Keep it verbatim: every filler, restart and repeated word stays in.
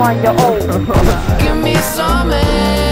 on your own. Give me some.